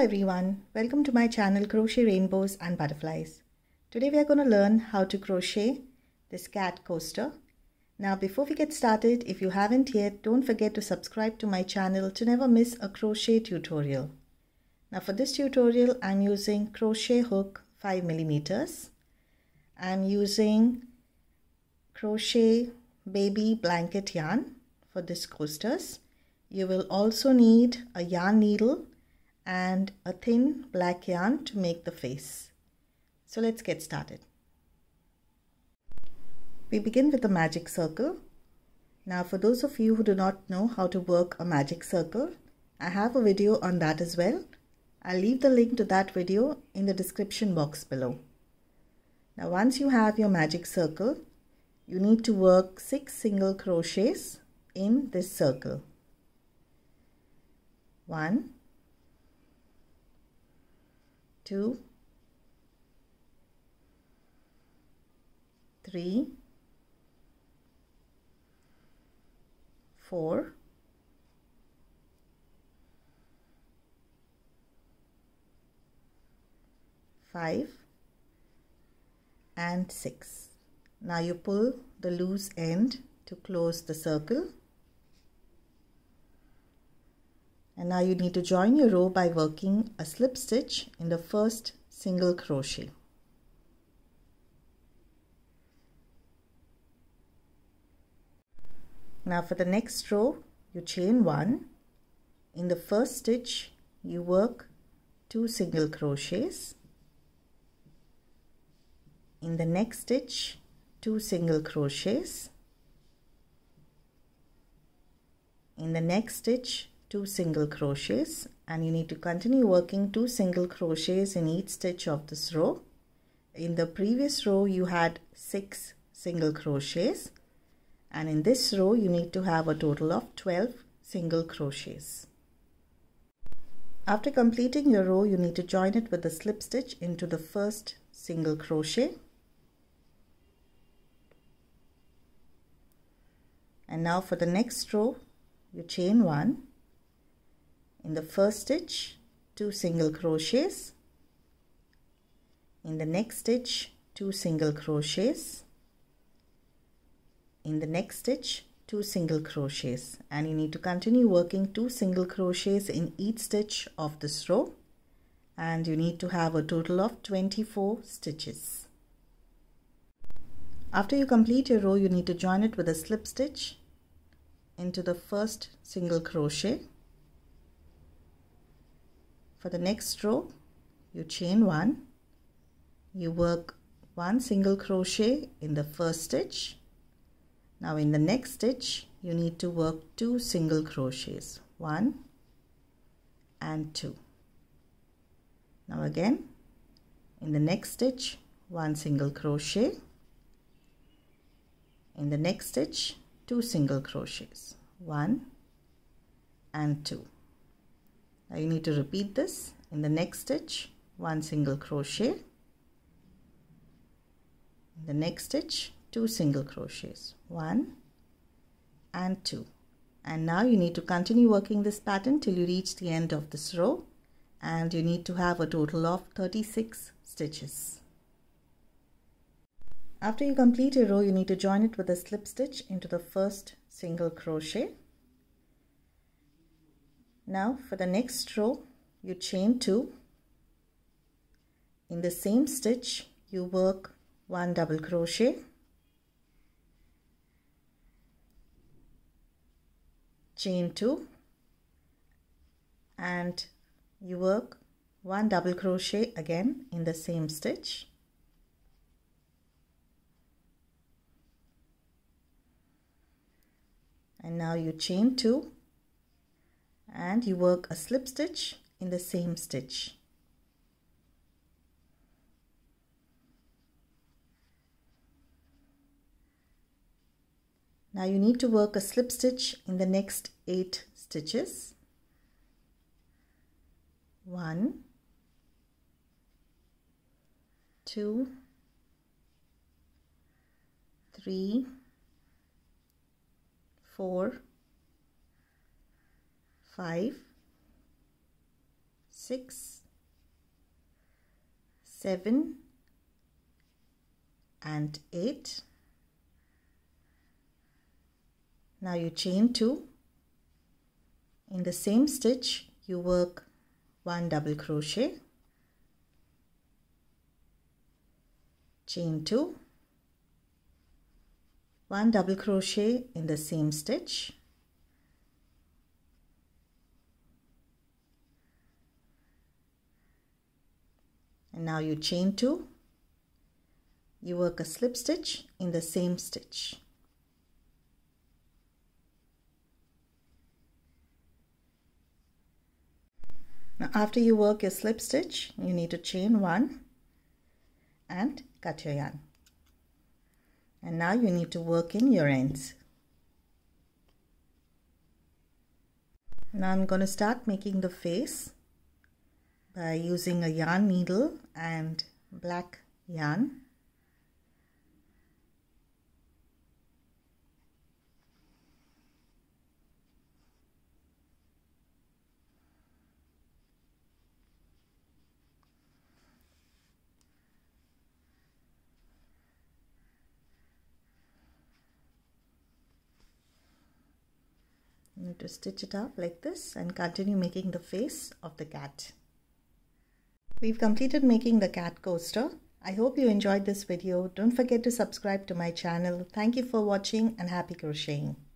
Hello everyone, welcome to my channel Crochet Rainbows and Butterflies. Today we are going to learn how to crochet this cat coaster. Now before we get started, if you haven't yet, don't forget to subscribe to my channel to never miss a crochet tutorial. Now for this tutorial I'm using crochet hook 5 millimeters. I'm using crochet baby blanket yarn for this coasters. You will also need a yarn needle and a thin black yarn to make the face. So let's get started. We begin with a magic circle. Now for those of you who do not know how to work a magic circle, I have a video on that as well. I'll leave the link to that video in the description box below. Now once you have your magic circle, you need to work 6 single crochets in this circle. 1, 2, 3, 4, 5 and 6. Now you pull the loose end to close the circle, and now you need to join your row by working a slip stitch in the first single crochet. Now for the next row, you chain 1. In the first stitch, you work 2 single crochets. In the next stitch, 2 single crochets. In the next stitch, 2 single crochets, and you need to continue working 2 single crochets in each stitch of this row. In the previous row you had 6 single crochets, and in this row you need to have a total of 12 single crochets. After completing your row, you need to join it with a slip stitch into the first single crochet. And now for the next row, you chain 1. In the first stitch, 2 single crochets. In the next stitch, 2 single crochets. In the next stitch, 2 single crochets, and you need to continue working 2 single crochets in each stitch of this row, and you need to have a total of 24 stitches. After you complete your row, you need to join it with a slip stitch into the first single crochet. For the next row, you chain 1, you work 1 single crochet in the first stitch. Now in the next stitch, you need to work 2 single crochets, 1 and 2. Now again, in the next stitch, 1 single crochet. In the next stitch, 2 single crochets, 1 and 2. Now you need to repeat this. In the next stitch, 1 single crochet. In the next stitch, 2 single crochets, 1 and 2. And now you need to continue working this pattern till you reach the end of this row, and you need to have a total of 36 stitches. After you complete your row, you need to join it with a slip stitch into the first single crochet. Now for the next row, you chain 2. In the same stitch, you work 1 double crochet, chain 2, and you work 1 double crochet again in the same stitch. And now you chain 2. And you work a slip stitch in the same stitch. Now you need to work a slip stitch in the next 8 stitches. 1, 2, 3, 4, 5, 6, 6, 7 and 8. Now you chain 2. In the same stitch you work 1 double crochet, chain 2, 1 double crochet in the same stitch, and now you chain 2, you work a slip stitch in the same stitch. Now after you work your slip stitch, you need to chain 1 and cut your yarn. And now you need to work in your ends. Now I'm going to start making the face by using a yarn needle and black yarn. You need to stitch it up like this and continue making the face of the cat. We've completed making the cat coaster. I hope you enjoyed this video. Don't forget to subscribe to my channel. Thank you for watching and happy crocheting.